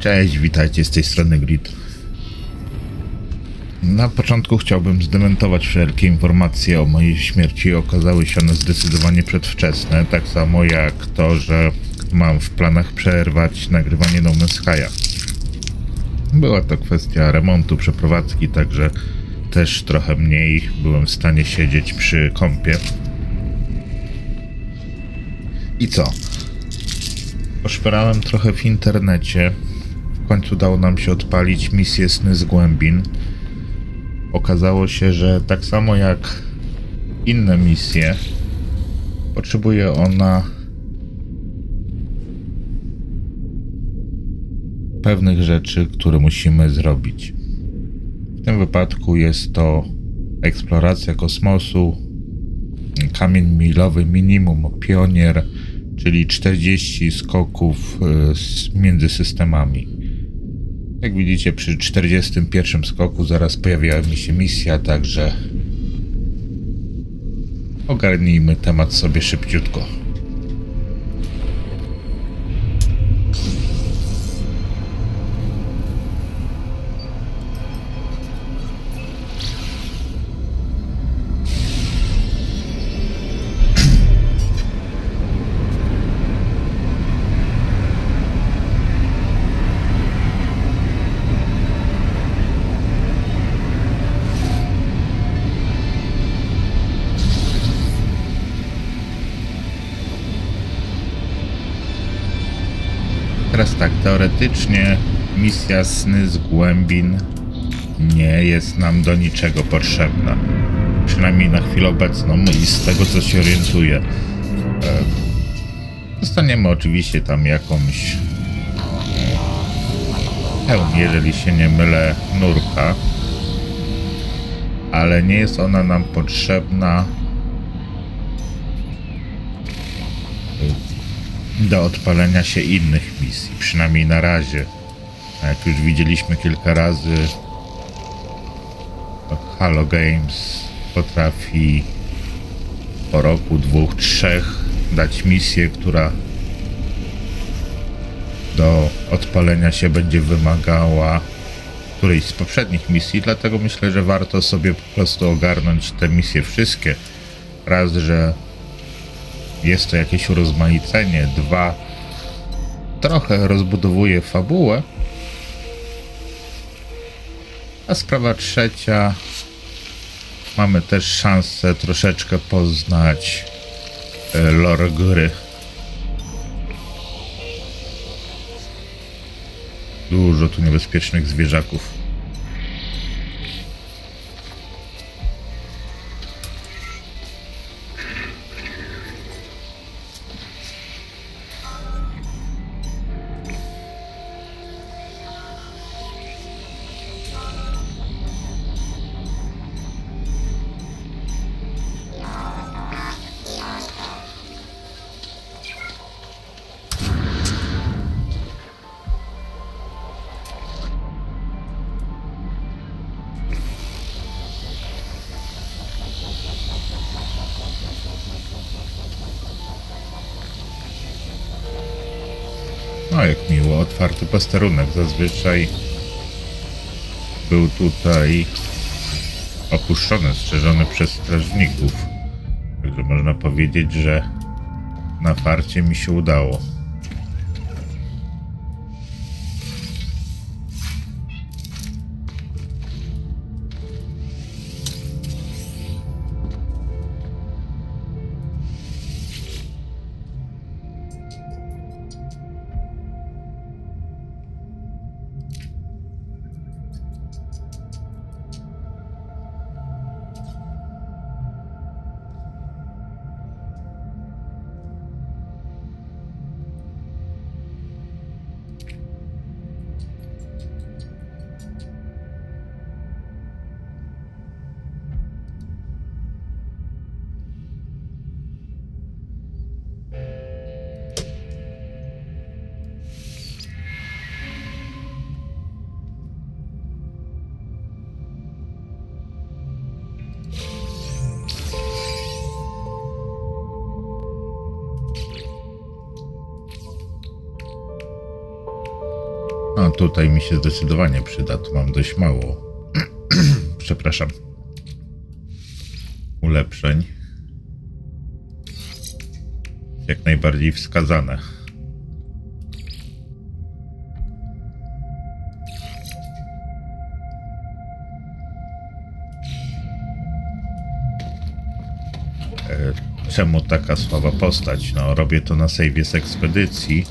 Cześć, witajcie, z tej strony Grid. Na początku chciałbym zdementować wszelkie informacje o mojej śmierci. Okazały się one zdecydowanie przedwczesne, tak samo jak to, że mam w planach przerwać nagrywanie No Man's Sky'a. Była to kwestia remontu, przeprowadzki, także też trochę mniej byłem w stanie siedzieć przy kompie. I co? Poszperałem trochę w internecie. W końcu udało nam się odpalić misję Sny z Głębin. Okazało się, że tak samo jak inne misje, potrzebuje ona pewnych rzeczy, które musimy zrobić. W tym wypadku jest to eksploracja kosmosu, kamień milowy minimum, pionier, czyli 40 skoków między systemami. Jak widzicie, przy 41 skoku zaraz pojawiła mi się misja, także ogarnijmy temat sobie szybciutko. Teraz tak, teoretycznie misja Sny z Głębin nie jest nam do niczego potrzebna. Przynajmniej na chwilę obecną i z tego, co się orientuję. Dostaniemy oczywiście tam jakąś hełm, jeżeli się nie mylę, nurka. Ale nie jest ona nam potrzebna do odpalenia się innych misji, przynajmniej na razie. A jak już widzieliśmy kilka razy, Halo Games potrafi po roku, dwóch, trzech dać misję, która do odpalenia się będzie wymagała którejś z poprzednich misji, dlatego myślę, że warto sobie po prostu ogarnąć te misje wszystkie. Raz, że jest to jakieś urozmaicenie. Dwa, trochę rozbudowuje fabułę. A sprawa trzecia, mamy też szansę troszeczkę poznać lore gry. Dużo tu niebezpiecznych zwierzaków. No, jak miło, otwarty posterunek. Zazwyczaj był tutaj opuszczony, strzeżony przez strażników. Także można powiedzieć, że na farcie mi się udało. No tutaj mi się zdecydowanie przyda, tu mam dość mało. Przepraszam. Ulepszeń. Jak najbardziej wskazane. Czemu taka słaba postać? No, robię to na sejwie z ekspedycji,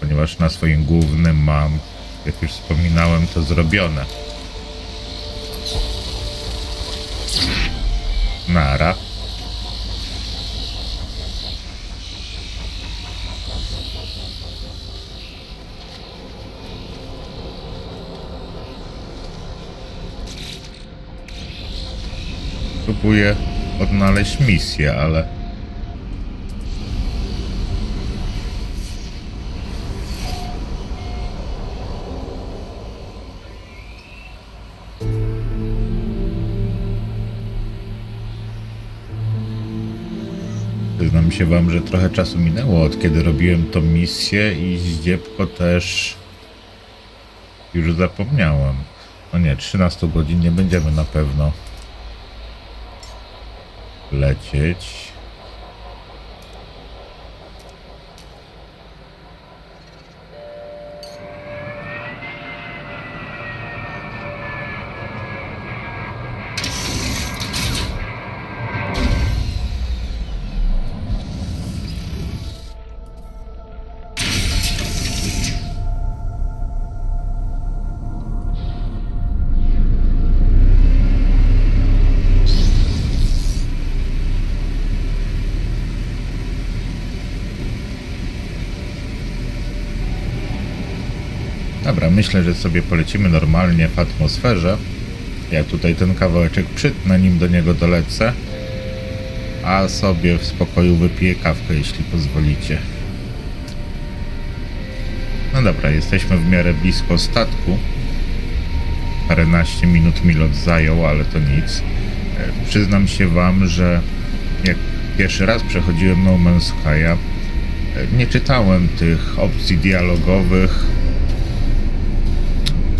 ponieważ na swoim głównym mam, jak już wspominałem, to zrobione. Nara. Próbuję odnaleźć misję, ale... Przyznam się wam, że trochę czasu minęło, od kiedy robiłem tą misję i zdziepko też już zapomniałem. No nie, 13 godzin nie będziemy na pewno lecieć. Myślę, że sobie polecimy normalnie w atmosferze. Ja tutaj ten kawałeczek przytnę, nim do niego dolecę. A sobie w spokoju wypiję kawkę, jeśli pozwolicie. No dobra, jesteśmy w miarę blisko statku. Paręnaście minut mi lot zajął, ale to nic. Przyznam się wam, że jak pierwszy raz przechodziłem No Man's Sky'a, nie czytałem tych opcji dialogowych.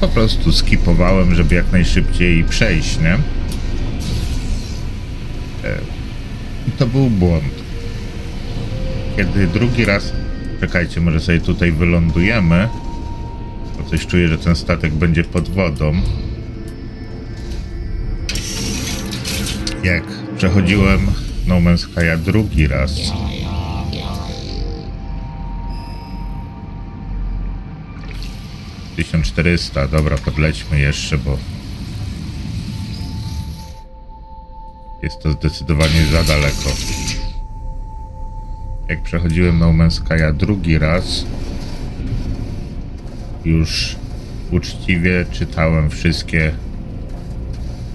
Po prostu skipowałem, żeby jak najszybciej przejść, nie? I to był błąd. Kiedy drugi raz... Czekajcie, może sobie tutaj wylądujemy. Bo coś czuję, że ten statek będzie pod wodą. Jak przechodziłem No Man's Sky'a drugi raz... ...1400, dobra, podlećmy jeszcze, bo... jest to zdecydowanie za daleko. Jak przechodziłem No Man's Sky'a drugi raz... już uczciwie czytałem wszystkie...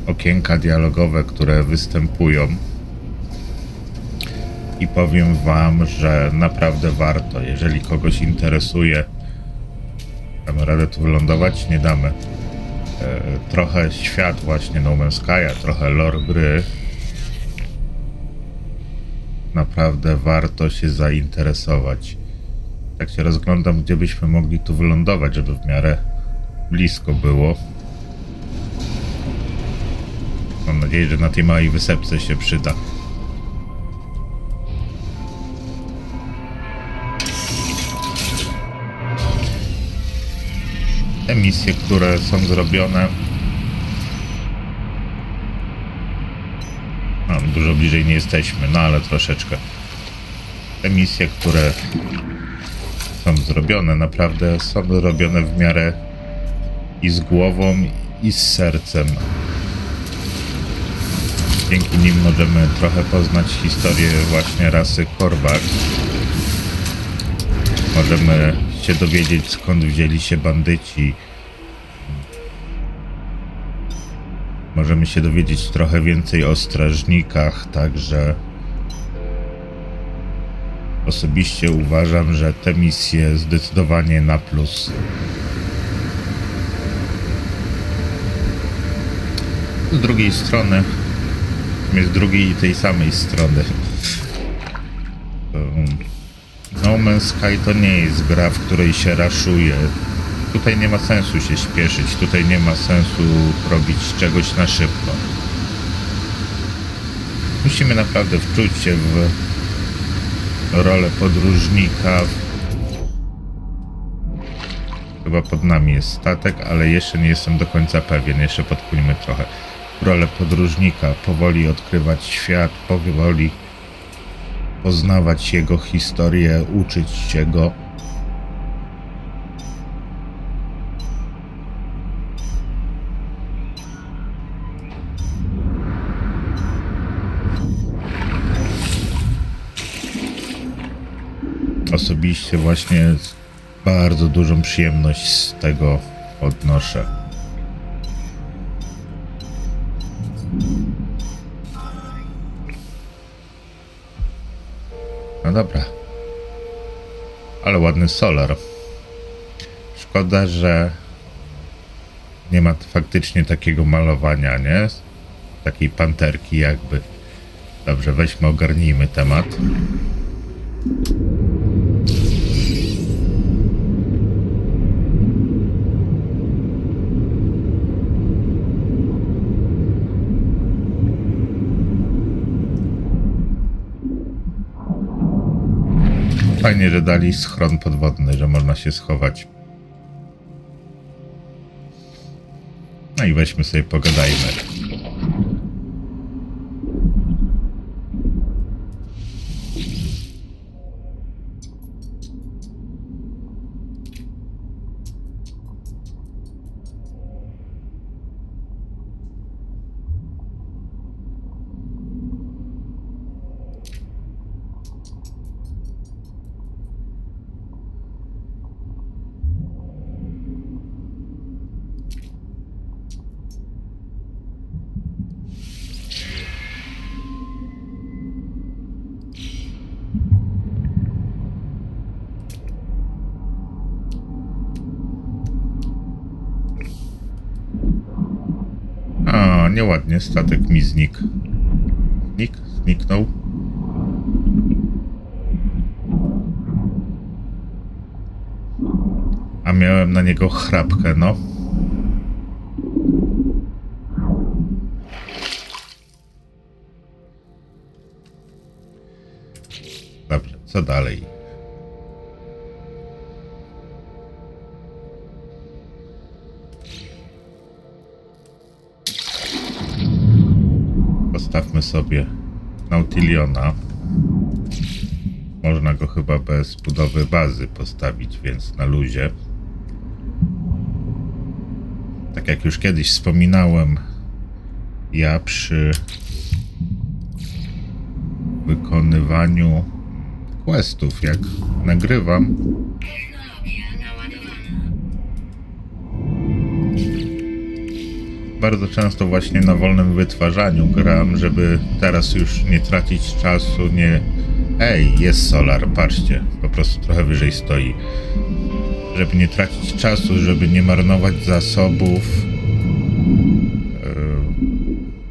okienka dialogowe, które występują. I powiem wam, że naprawdę warto, jeżeli kogoś interesuje... Damy radę tu wylądować? Nie damy. Trochę świat właśnie No Man's Sky'a, trochę lore gry. Naprawdę warto się zainteresować. Tak się rozglądam, gdzie byśmy mogli tu wylądować, żeby w miarę blisko było. Mam nadzieję, że na tej małej wysepce się przyda. Te misje, które są zrobione, no, dużo bliżej nie jesteśmy, no ale troszeczkę. Te misje, które są zrobione, naprawdę są zrobione w miarę i z głową, i z sercem. Dzięki nim możemy trochę poznać historię właśnie rasy Korvax. Możemy się dowiedzieć, skąd wzięli się bandyci. Możemy się dowiedzieć trochę więcej o strażnikach, także osobiście uważam, że te misje zdecydowanie na plus. Z drugiej strony, z drugiej i tej samej strony. No Man's Sky to nie jest gra, w której się raszuje. tutaj nie ma sensu się śpieszyć, tutaj nie ma sensu robić czegoś na szybko. Musimy naprawdę wczuć się w rolę podróżnika. Chyba pod nami jest statek, ale jeszcze nie jestem do końca pewien, jeszcze podpójmy trochę. Rolę podróżnika, powoli odkrywać świat, powoli poznawać jego historię, uczyć się go. Osobiście właśnie bardzo dużą przyjemność z tego odnoszę. No dobra. Ale ładny solar. Szkoda, że nie ma faktycznie takiego malowania, nie? Takiej panterki jakby. Dobrze, weźmy, ogarnijmy temat. Fajnie, że dali schron podwodny, że można się schować. No i weźmy sobie, pogadajmy. Nieładnie, statek mi znikł. Zniknął. A miałem na niego chrapkę, no. Dobrze, co dalej? Postawmy sobie Nautiliona. Można go chyba bez budowy bazy postawić, więc na luzie. Tak jak już kiedyś wspominałem, ja przy wykonywaniu questów, jak nagrywam, bardzo często właśnie na wolnym wytwarzaniu gram, żeby teraz już nie tracić czasu, nie... Ej, jest solar, patrzcie, po prostu trochę wyżej stoi. Żeby nie tracić czasu, żeby nie marnować zasobów...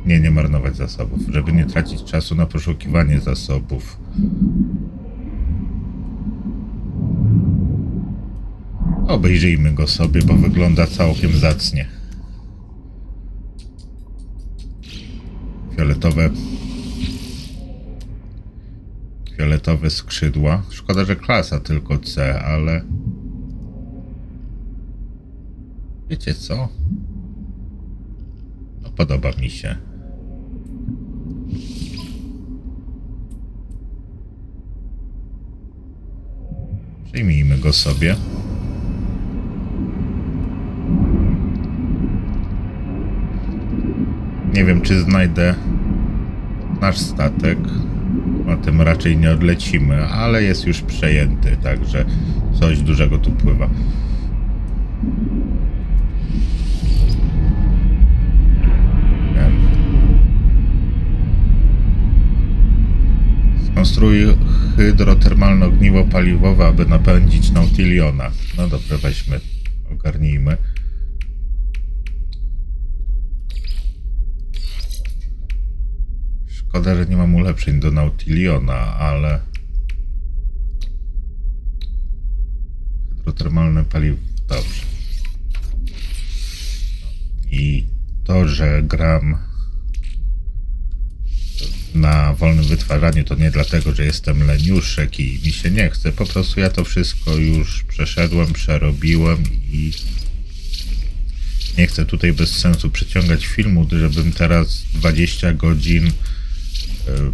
Nie marnować zasobów, żeby nie tracić czasu na poszukiwanie zasobów. Obejrzyjmy go sobie, bo wygląda całkiem zacnie. Fioletowe skrzydła. Szkoda, że klasa tylko C, ale... Wiecie co? No, podoba mi się. Przyjmijmy go sobie. Nie wiem, czy znajdę nasz statek, o tym raczej nie odlecimy, ale jest już przejęty, także coś dużego tu pływa. Skonstruuj hydrotermalne ogniwo paliwowe, aby napędzić Nautiliona. No dobrze, weźmy, ogarnijmy. Szkoda, że nie mam ulepszeń do Nautiliona, ale... Hydrotermalne paliwo... Dobrze. i to, że gram na wolnym wytwarzaniu, to nie dlatego, że jestem leniuszek i mi się nie chce. Po prostu ja to wszystko już przeszedłem, przerobiłem i nie chcę tutaj bez sensu przyciągać filmu, żebym teraz 20 godzin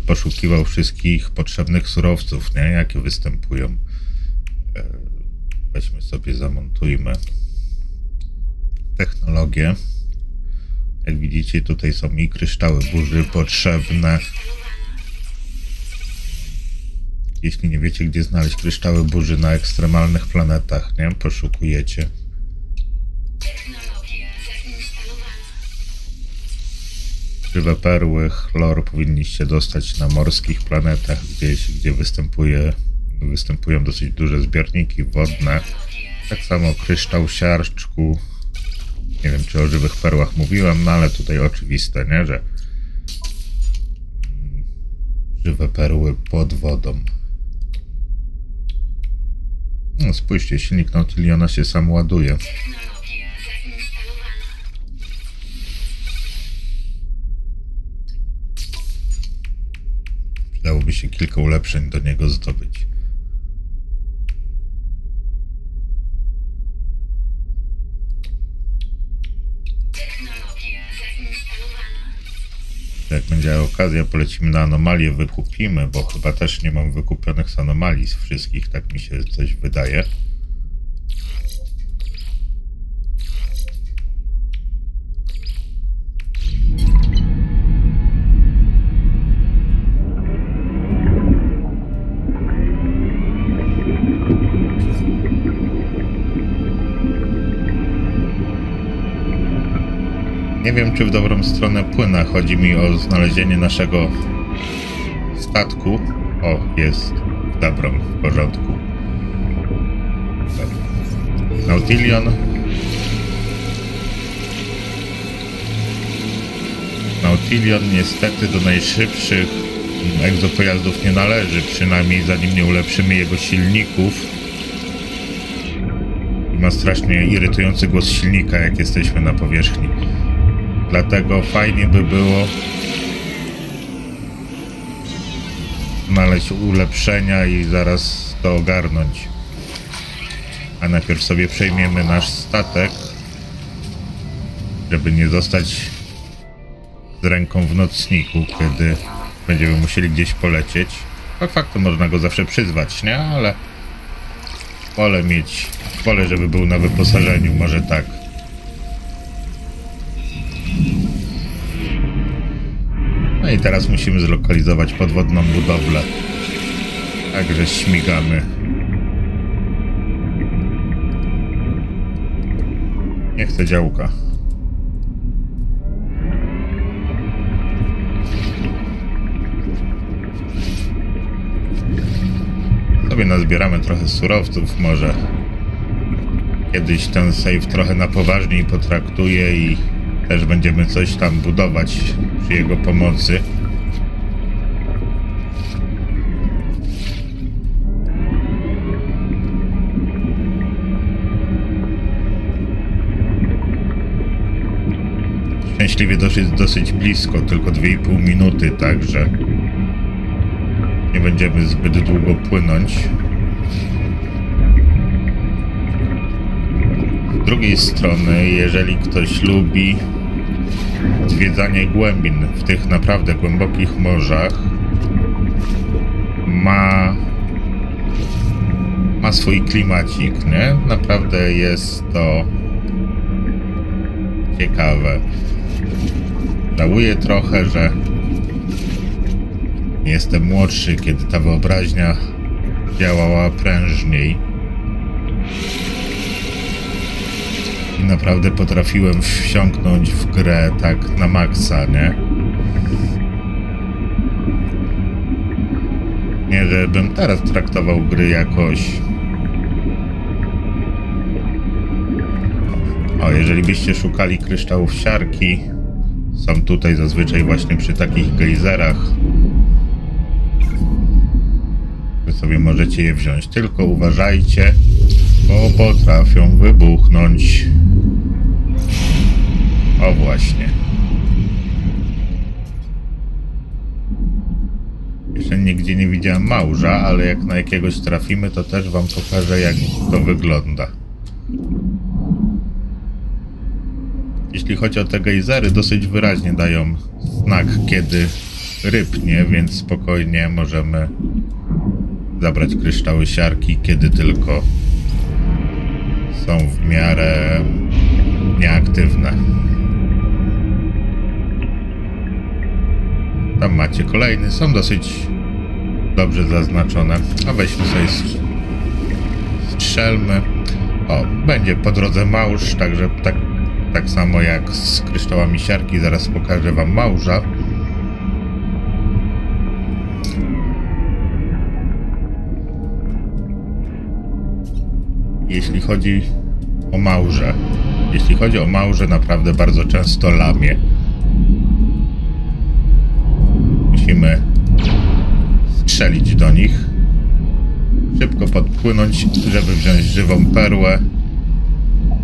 poszukiwał wszystkich potrzebnych surowców, nie? Jakie występują. Weźmy sobie, zamontujmy technologię. Jak widzicie, tutaj są mi kryształy burzy potrzebne. Jeśli nie wiecie, gdzie znaleźć kryształy burzy na ekstremalnych planetach, nie? Poszukujecie. Żywe perły, chlor powinniście dostać na morskich planetach, gdzieś, gdzie występują dosyć duże zbiorniki wodne. Tak samo kryształ siarczku. Nie wiem, czy o żywych perłach mówiłem, no ale tutaj oczywiste, nie, że żywe perły pod wodą. No, spójrzcie, silnik Nautiliona się sam ładuje. Dałoby się kilka ulepszeń do niego zdobyć. Jak będzie okazja, polecimy na anomalię, wykupimy, bo chyba też nie mam wykupionych z anomalii z wszystkich, tak mi się coś wydaje. Nie wiem, czy w dobrą stronę płynę. Chodzi mi o znalezienie naszego statku. O, jest w dobrą, w porządku. Nautilion niestety do najszybszych egzopojazdów nie należy, przynajmniej zanim nie ulepszymy jego silników. Ma strasznie irytujący głos silnika, jak jesteśmy na powierzchni. Dlatego fajnie by było znaleźć ulepszenia i zaraz to ogarnąć. A najpierw sobie przejmiemy nasz statek, żeby nie zostać z ręką w nocniku, kiedy będziemy musieli gdzieś polecieć. Faktem można go zawsze przyzwać, nie? Ale wolę, żeby był na wyposażeniu, może tak. No i teraz musimy zlokalizować podwodną budowlę. Także śmigamy. Nie chcę działka. Sobie nazbieramy trochę surowców, może kiedyś ten save trochę na poważniej potraktuje i też będziemy coś tam budować przy jego pomocy. Szczęśliwie dosyć blisko, tylko 2,5 minuty, także nie będziemy zbyt długo płynąć. Z drugiej strony, jeżeli ktoś lubi zwiedzanie głębin w tych naprawdę głębokich morzach, ma swój klimacik, nie? Naprawdę jest to ciekawe. Żałuję trochę, że nie jestem młodszy, kiedy ta wyobraźnia działała prężniej. I naprawdę potrafiłem wsiąknąć w grę tak na maksa, nie? Nie, żebym teraz traktował gry jakoś... O, jeżeli byście szukali kryształów siarki, są tutaj zazwyczaj właśnie przy takich gejzerach. Wy sobie możecie je wziąć, tylko uważajcie, bo potrafią wybuchnąć. O właśnie. Jeszcze nigdzie nie widziałem małża, ale jak na jakiegoś trafimy, to też wam pokażę, jak to wygląda. Jeśli chodzi o te gejzery, dosyć wyraźnie dają znak, kiedy rybnie, więc spokojnie możemy zabrać kryształy siarki, kiedy tylko są w miarę nieaktywne. Tam macie kolejny, są dosyć dobrze zaznaczone. A weźmy sobie strzelmy. O, będzie po drodze małż, także tak samo jak z kryształami siarki, zaraz pokażę wam małża. Jeśli chodzi o małże, naprawdę bardzo często lamie. Musimy strzelić do nich, szybko podpłynąć, żeby wziąć żywą perłę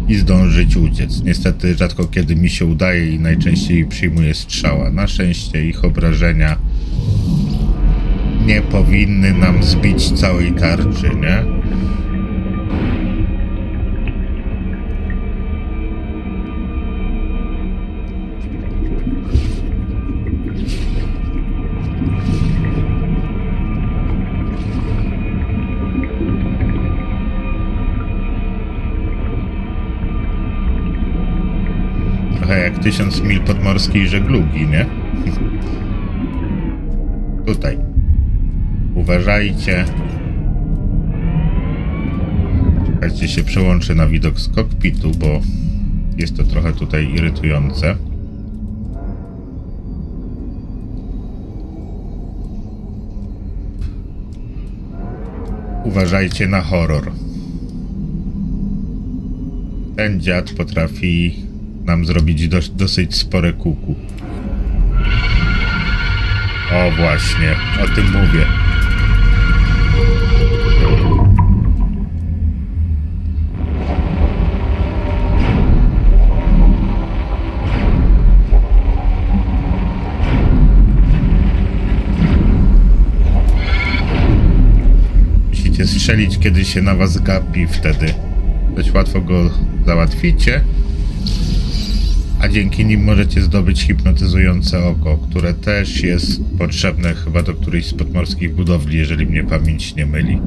i zdążyć uciec. Niestety rzadko kiedy mi się udaje i najczęściej przyjmuje strzała. Na szczęście ich obrażenia nie powinny nam zbić całej tarczy, nie? Jak 1000 mil podmorskiej żeglugi, nie? Tutaj. Uważajcie. Czekajcie, się przełączę na widok z kokpitu, bo jest to trochę tutaj irytujące. Uważajcie na horror. Ten dziad potrafi nam zrobić dosyć spore kuku. O właśnie, o tym mówię. Musicie strzelić, kiedy się na was gapi, wtedy dość łatwo go załatwicie. A dzięki nim możecie zdobyć hipnotyzujące oko, które też jest potrzebne chyba do którejś z podmorskich budowli, jeżeli mnie pamięć nie myli.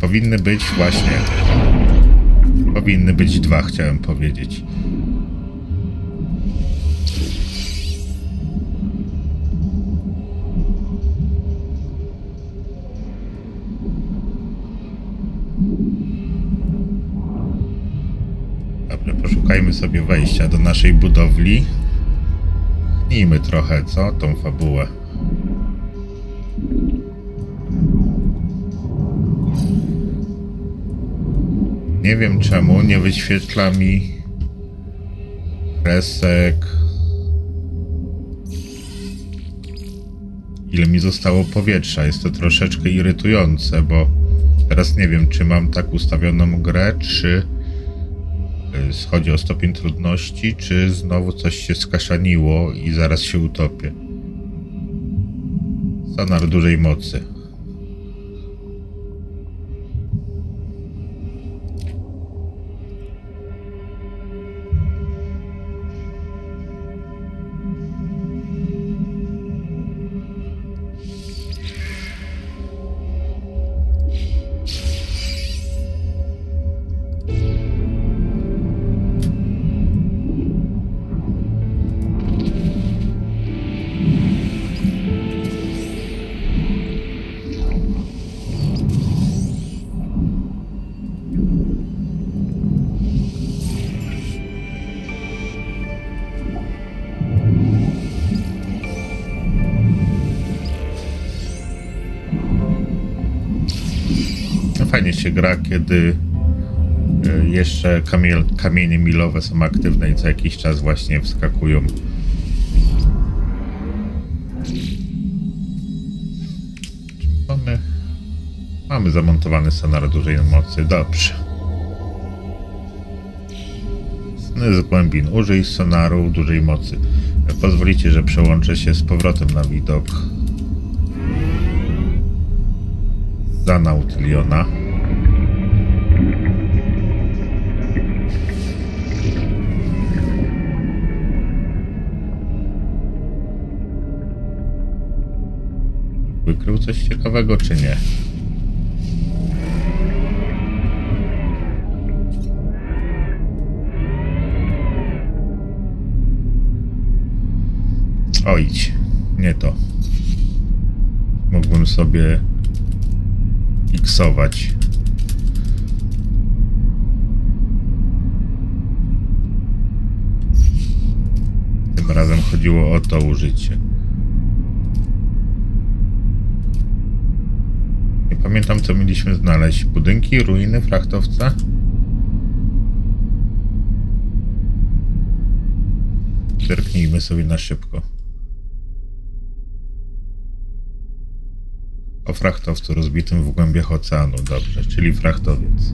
Powinny być właśnie... Powinny być dwa, chciałem powiedzieć. Szukajmy sobie wejścia do naszej budowli. Chnijmy trochę, co? Tą fabułę. Nie wiem czemu nie wyświetla mi kresek. Ile mi zostało powietrza? Jest to troszeczkę irytujące, bo teraz nie wiem, czy mam tak ustawioną grę, czy chodzi o stopień trudności, czy znowu coś się skaszaniło i zaraz się utopię. Sonar dużej mocy. Fajnie się gra, kiedy jeszcze kamienie milowe są aktywne i co jakiś czas właśnie wskakują. Mamy zamontowany sonar dużej mocy. Dobrze. z głębin. Użyj sonaru dużej mocy. Pozwolicie, że przełączę się z powrotem na widok za Nautiliona. Wykrył coś ciekawego, czy nie? O, idź. Nie to. Mógłbym sobie iksować. Tym razem chodziło o to użycie. Nie pamiętam, co mieliśmy znaleźć. Budynki, ruiny, frachtowca? Zerknijmy sobie na szybko. O frachtowcu rozbitym w głębiach oceanu. Dobrze, czyli frachtowiec.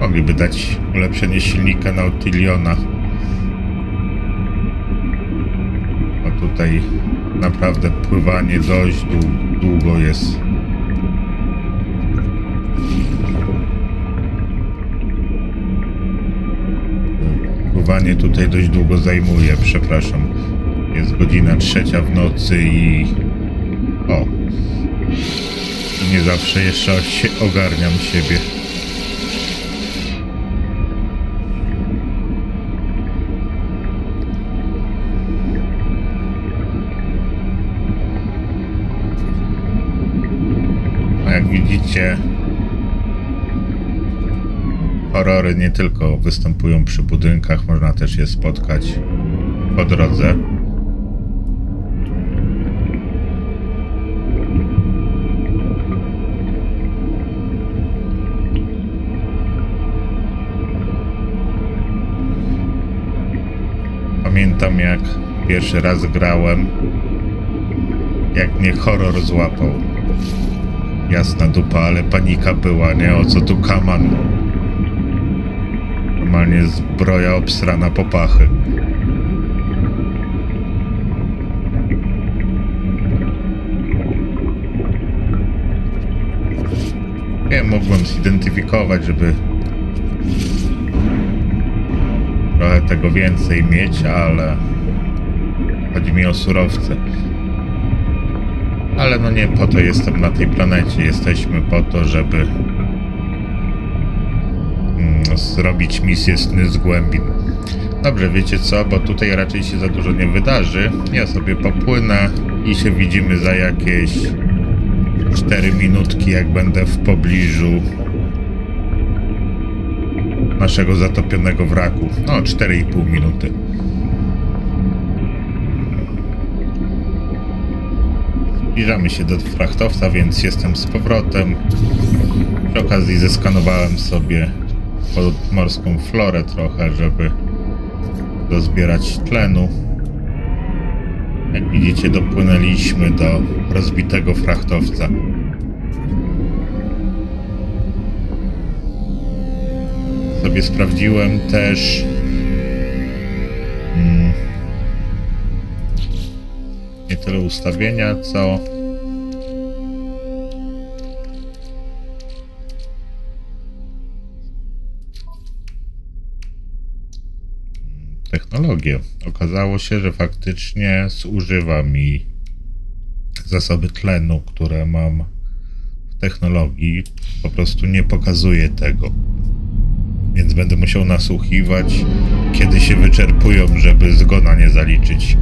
Mogliby dać ulepszenie silnika Nautiliona. A tutaj naprawdę pływanie dość długo jest. Pływanie tutaj dość długo zajmuje, przepraszam. Jest godzina 3 w nocy i... O! Nie zawsze jeszcze ogarniam siebie. Widzicie, horrory nie tylko występują przy budynkach, można też je spotkać po drodze. Pamiętam, jak pierwszy raz grałem, jak mnie horror złapał. Jasna dupa, ale panika była, nie? O co tu kaman? Normalnie zbroja obsrana po pachy. Nie mogłem zidentyfikować, żeby trochę tego więcej mieć, ale chodzi mi o surowce. Ale no nie po to jestem na tej planecie. Jesteśmy po to, żeby zrobić misję Sny z Głębin. Dobrze, wiecie co? Bo tutaj raczej się za dużo nie wydarzy. Ja sobie popłynę i się widzimy za jakieś 4 minutki, jak będę w pobliżu naszego zatopionego wraku. No, 4,5 minuty. Zbliżamy się do frachtowca, więc jestem z powrotem. Przy okazji zeskanowałem sobie podmorską florę trochę, żeby dozbierać tlenu. Jak widzicie, dopłynęliśmy do rozbitego frachtowca. Sobie sprawdziłem też... Nie tyle ustawienia, co technologię. Okazało się, że faktycznie zużywa mi zasoby tlenu, które mam w technologii. Po prostu nie pokazuje tego. Więc będę musiał nasłuchiwać, kiedy się wyczerpują, żeby zgona nie zaliczyć.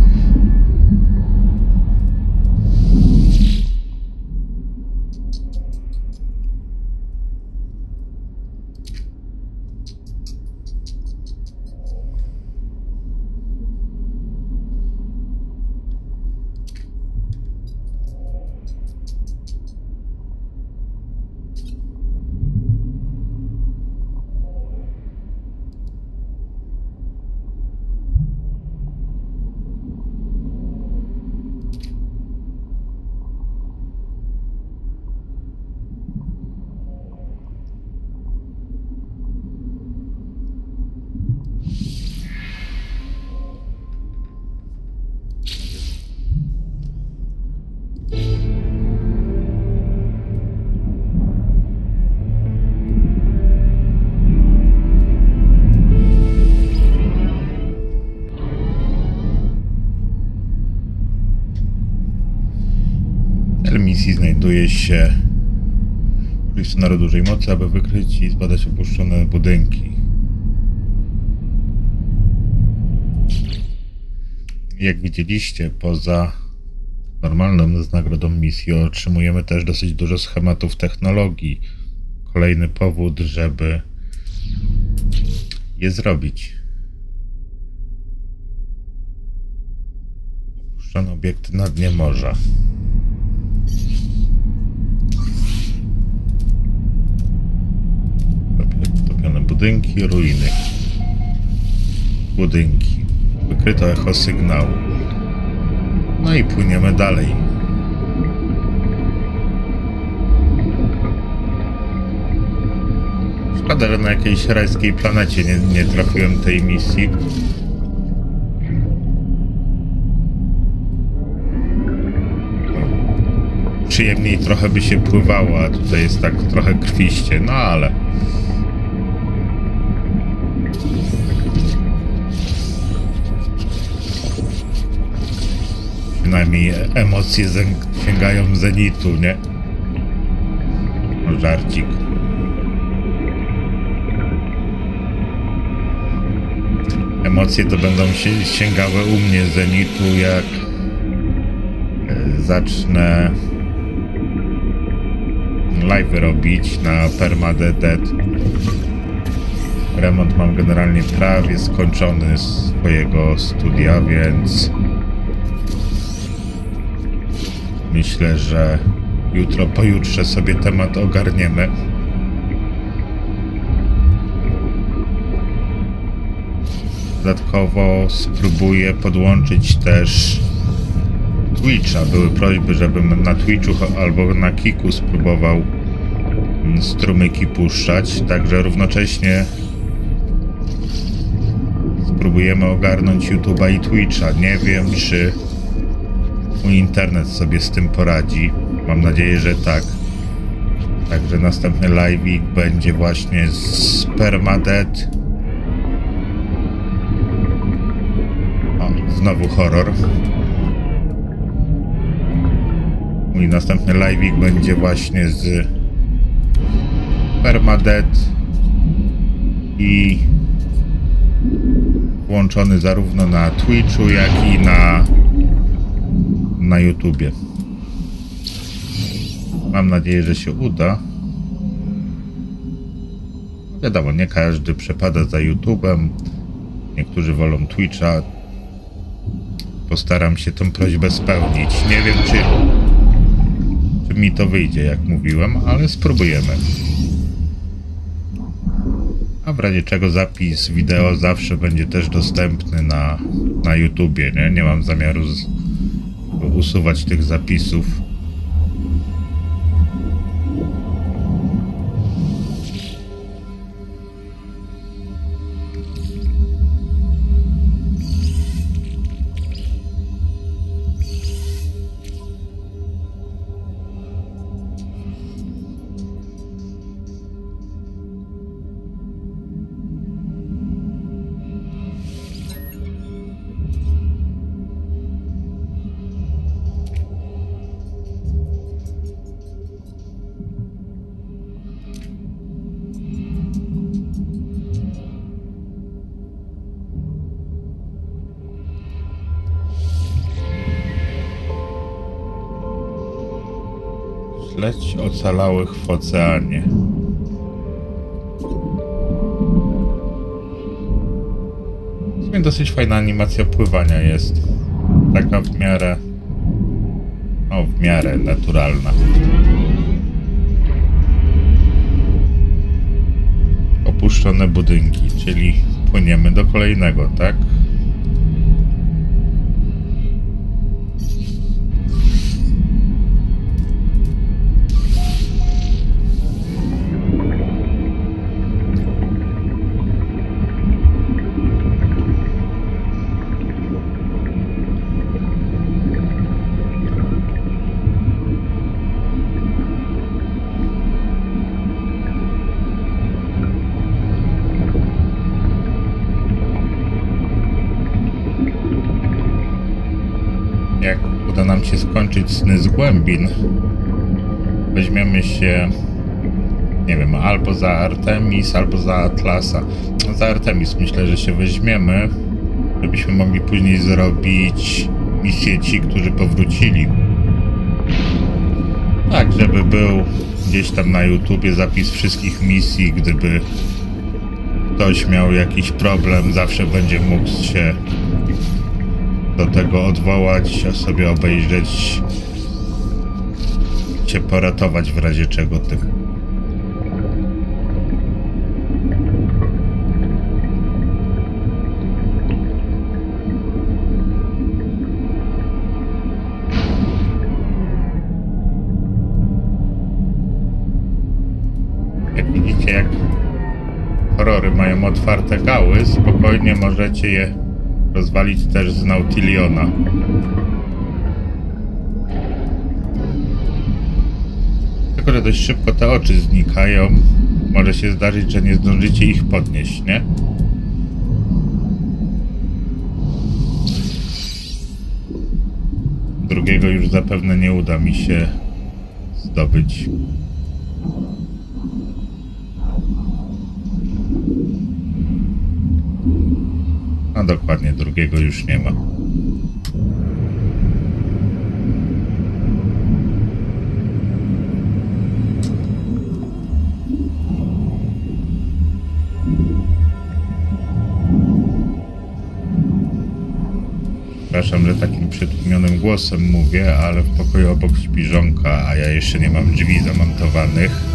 Cel misji znajduje się w ulicy Narodu Dużej Mocy, aby wykryć i zbadać opuszczone budynki. Jak widzieliście, poza normalną z nagrodą misji otrzymujemy też dosyć dużo schematów technologii. Kolejny powód, żeby je zrobić. Opuszczone obiekty na dnie morza. Topione budynki, ruiny. Budynki. Wykryto echo sygnału. No i płyniemy dalej. Szkoda, że na jakiejś rajskiej planecie nie trafiłem tej misji. Przyjemniej trochę by się pływało, a tutaj jest tak trochę krwiście, no ale... Przynajmniej emocje sięgają zenitu, nie? No, żarcik. Emocje to będą sięgały u mnie zenitu, jak zacznę live robić na PermaDead. Remont mam generalnie prawie skończony z swojego studia, więc myślę, że jutro, pojutrze sobie temat ogarniemy. Dodatkowo spróbuję podłączyć też Twitcha. Były prośby, żebym na Twitchu albo na Kiku spróbował strumyki puszczać. Także równocześnie spróbujemy ogarnąć YouTube'a i Twitcha. Nie wiem, czy mój internet sobie z tym poradzi. Mam nadzieję, że tak. Także następny live'ik będzie właśnie z PermaDead. O, znowu horror. Mój następny live'ik będzie właśnie z PermaDead i włączony zarówno na Twitchu, jak i na YouTubie. Mam nadzieję, że się uda. Wiadomo, nie każdy przepada za YouTubem. Niektórzy wolą Twitcha. Postaram się tą prośbę spełnić. Nie wiem, czy mi to wyjdzie, jak mówiłem, ale spróbujemy. A w razie czego zapis wideo zawsze będzie też dostępny na YouTubie, nie? Nie mam zamiaru usuwać tych zapisów. Śledź ocalałych w oceanie. W sumie dosyć fajna animacja pływania jest. Taka w miarę... No, w miarę naturalna. Opuszczone budynki, czyli płyniemy do kolejnego, tak? uda nam się skończyć sny z głębin, weźmiemy się, nie wiem, albo za Artemis, albo za Atlasa. Za Artemis myślę, że się weźmiemy, żebyśmy mogli później zrobić misję ci, którzy powrócili. Tak, żeby był gdzieś tam na YouTubie zapis wszystkich misji, gdyby ktoś miał jakiś problem, zawsze będzie mógł się do tego odwołać, a sobie obejrzeć, cię poratować w razie czego tym. Jak widzicie, jak horrory mają otwarte gały, spokojnie możecie je rozwalić też z Nautiliona. Tylko że dość szybko te oczy znikają. Może się zdarzyć, że nie zdążycie ich podnieść, nie? Drugiego już zapewne nie uda mi się zdobyć. No dokładnie, drugiego już nie ma. Przepraszam, że takim przytłumionym głosem mówię, ale w pokoju obok śpi żonka, a ja jeszcze nie mam drzwi zamontowanych.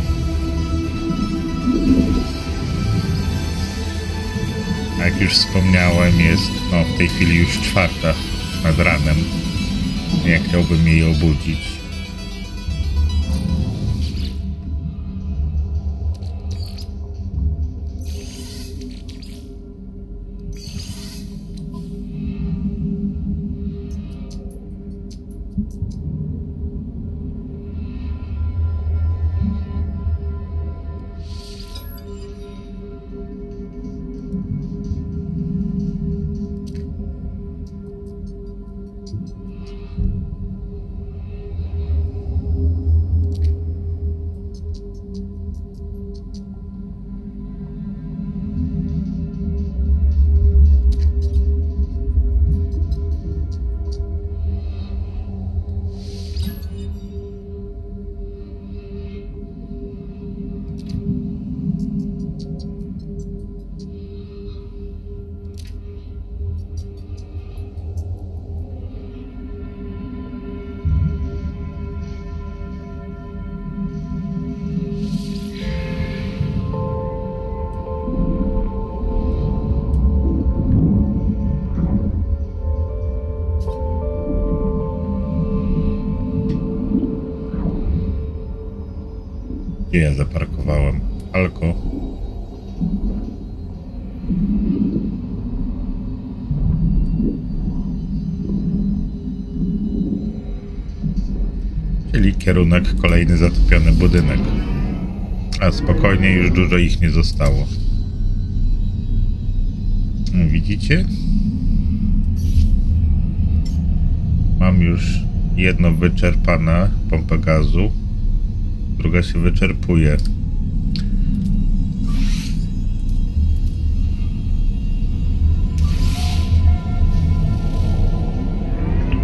Jak już wspomniałem, jest w tej chwili już 4:00 nad ranem. Nie chciałbym jej obudzić. Gdzie ja zaparkowałem? Alko. Czyli kierunek kolejny zatopiony budynek. A spokojnie, już dużo ich nie zostało. Widzicie? Mam już jedno wyczerpane, pompę gazu. Druga się wyczerpuje.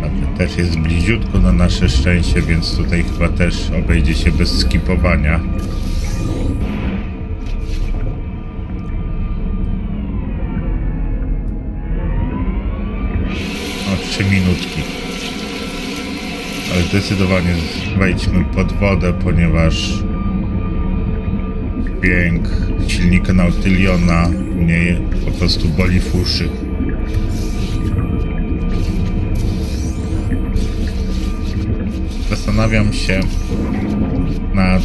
A też jest bliziutko na nasze szczęście, więc tutaj chyba też obejdzie się bez skipowania. O, 3 minutki. Ale zdecydowanie wejdźmy pod wodę, ponieważ dźwięk silnika Nautiliona mnie po prostu boli w uszy. Zastanawiam się nad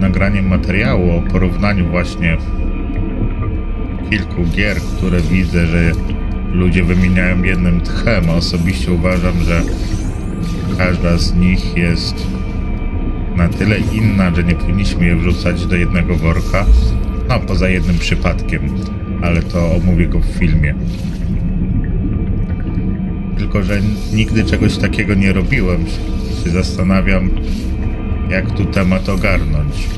nagraniem materiału o porównaniu właśnie kilku gier, które widzę, że ludzie wymieniają jednym tchem, a osobiście uważam, że każda z nich jest na tyle inna, że nie powinniśmy je wrzucać do jednego worka. No, poza jednym przypadkiem, ale to omówię go w filmie. tylko że nigdy czegoś takiego nie robiłem. Się zastanawiam, jak tu temat ogarnąć.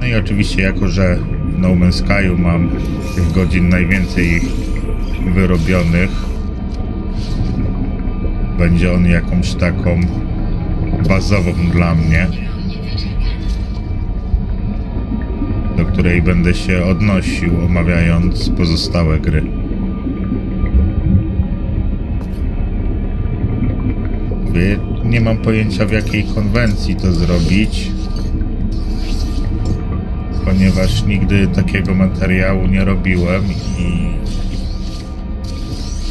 No i oczywiście, jako że w No Man's Sky'u mam tych godzin najwięcej wyrobionych, będzie on jakąś taką bazową dla mnie, do której będę się odnosił, omawiając pozostałe gry. Nie mam pojęcia, w jakiej konwencji to zrobić, ponieważ nigdy takiego materiału nie robiłem i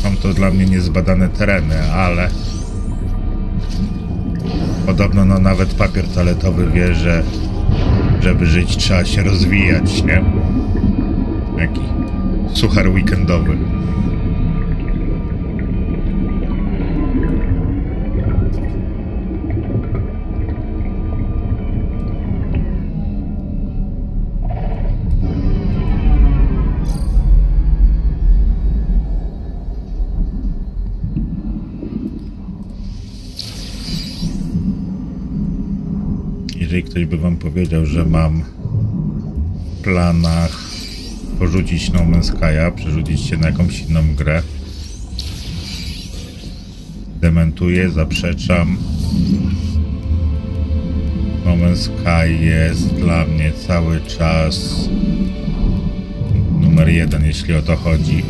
są to dla mnie niezbadane tereny, ale podobno no, nawet papier toaletowy wie, że żeby żyć, trzeba się rozwijać, nie? Taki suchar weekendowy. Jeżeli ktoś by wam powiedział, że mam w planach porzucić No Man's Sky'a, przerzucić się na jakąś inną grę, dementuję, zaprzeczam. No Man's Sky jest dla mnie cały czas numer 1, jeśli o to chodzi.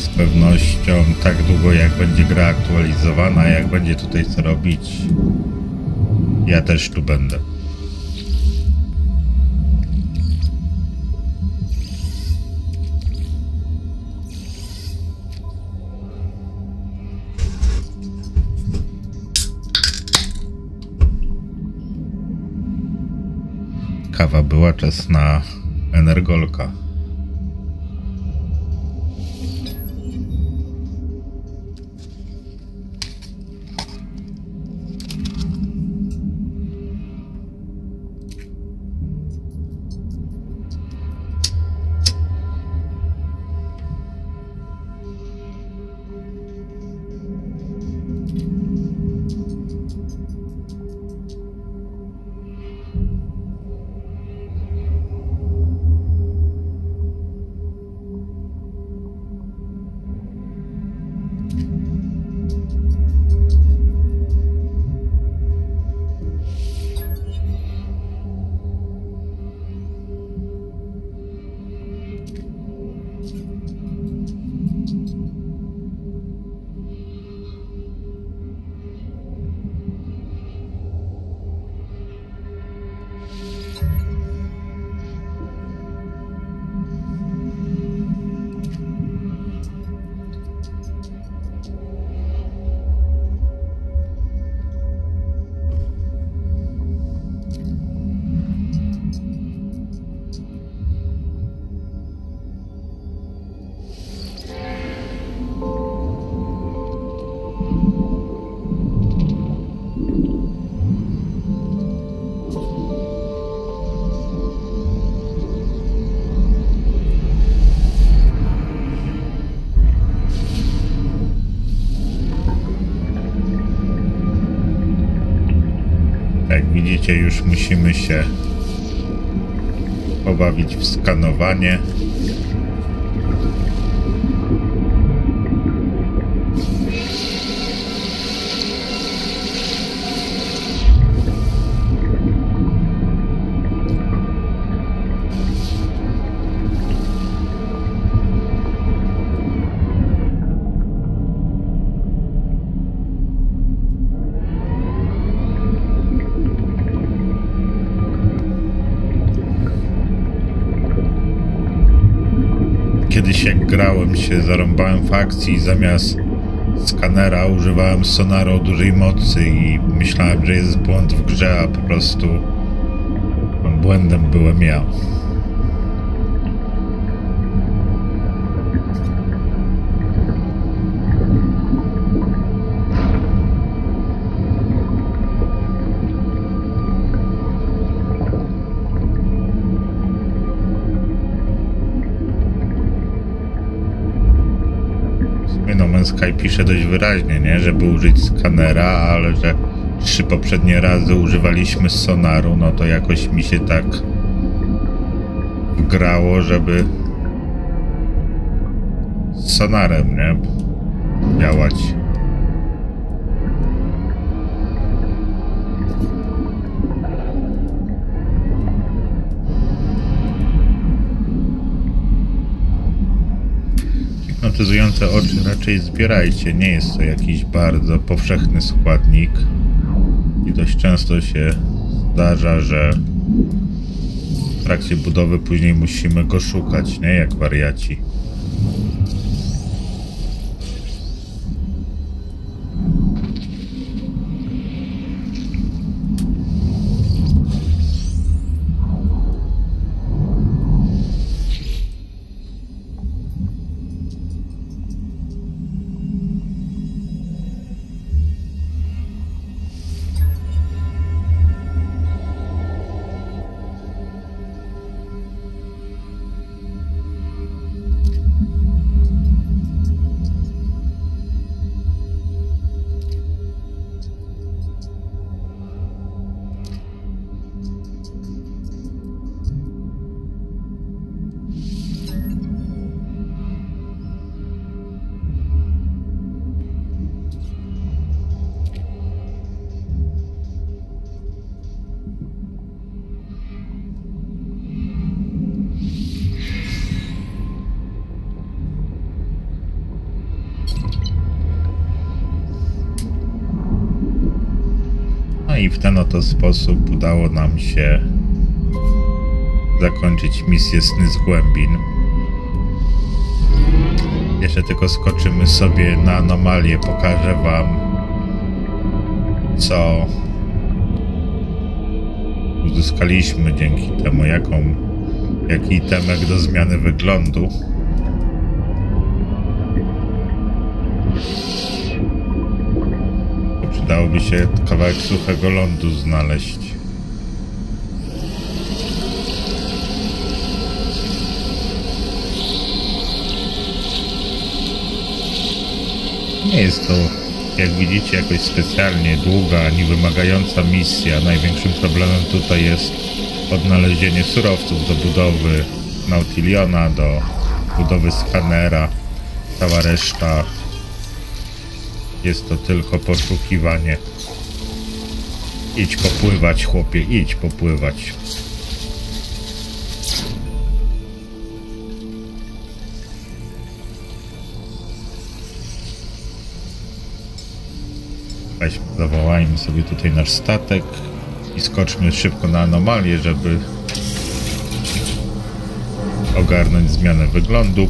Z pewnością tak długo, jak będzie gra aktualizowana, jak będzie tutaj co robić, ja też tu będę. Kawa była, czas na energolka. Widzicie, już musimy się pobawić w skanowanie. Kiedyś, jak grałem, się zarąbałem w akcji i zamiast skanera używałem sonaru o dużej mocy i myślałem, że jest błąd w grze, a po prostu błędem byłem ja. Sky pisze dość wyraźnie, nie? Żeby użyć skanera, ale że 3 poprzednie razy używaliśmy sonaru, no to jakoś mi się tak grało, żeby z sonarem, nie? Działać. Hipnotyzujące oczy raczej zbierajcie, nie jest to jakiś bardzo powszechny składnik i dość często się zdarza, że w trakcie budowy później musimy go szukać, nie? Jak wariaci. I w ten oto sposób udało nam się zakończyć misję Sny z Głębin. Jeszcze tylko skoczymy sobie na anomalię, pokażę wam, co uzyskaliśmy dzięki temu, jaki itemek do zmiany wyglądu. Dałoby się kawałek suchego lądu znaleźć. Nie jest to, jak widzicie, jakoś specjalnie długa ani wymagająca misja. Największym problemem tutaj jest odnalezienie surowców do budowy Nautiliona, do budowy skanera, cała reszta. Jest to tylko poszukiwanie. Idź popływać, chłopie, idź popływać. Weźmy, zawołajmy sobie tutaj nasz statek i skoczmy szybko na anomalię, żeby ogarnąć zmianę wyglądu.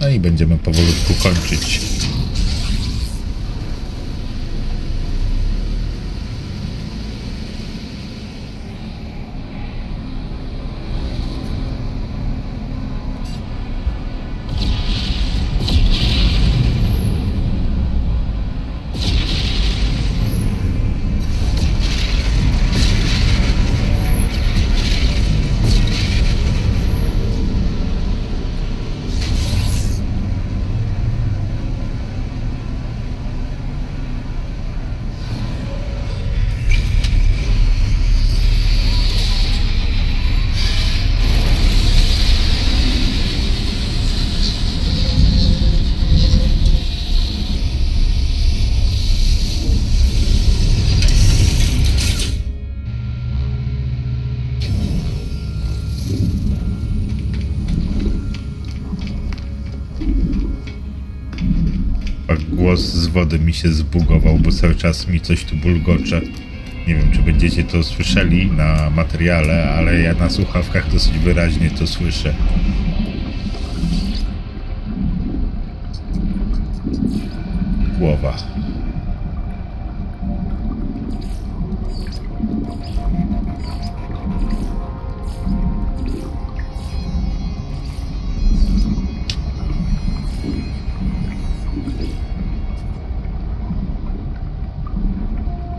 No i będziemy powolutku kończyć. Głos z wody mi się zbugował, bo cały czas mi coś tu bulgocze. Nie wiem, czy będziecie to słyszeli na materiale, ale ja na słuchawkach dosyć wyraźnie to słyszę. Głowa.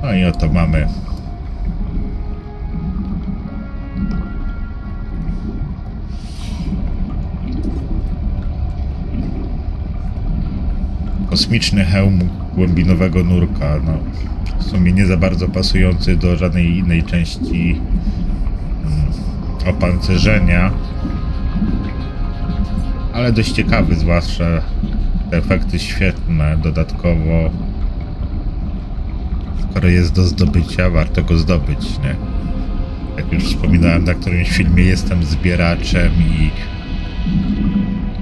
No i oto mamy kosmiczny hełm głębinowego nurka. No, w sumie nie za bardzo pasujący do żadnej innej części opancerzenia. Ale dość ciekawy, zwłaszcza te efekty świetne dodatkowo. Skoro jest do zdobycia, warto go zdobyć, nie? Jak już wspominałem na którymś filmie, jestem zbieraczem i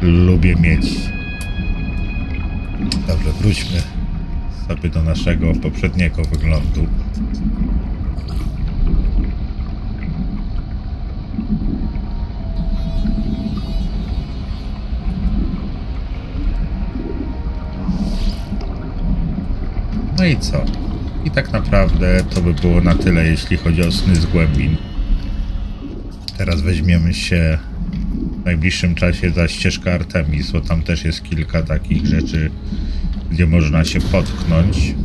lubię mieć... Dobrze, wróćmy sobie do naszego poprzedniego wyglądu. No i co? I tak naprawdę to by było na tyle, jeśli chodzi o sny z głębin. Teraz weźmiemy się w najbliższym czasie za ścieżkę Artemis, bo tam też jest kilka takich rzeczy, gdzie można się potknąć.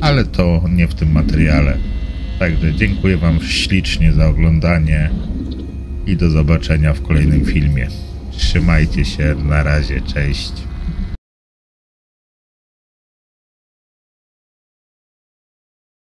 Ale to nie w tym materiale. Także dziękuję Wam ślicznie za oglądanie i do zobaczenia w kolejnym filmie. Trzymajcie się, na razie, cześć.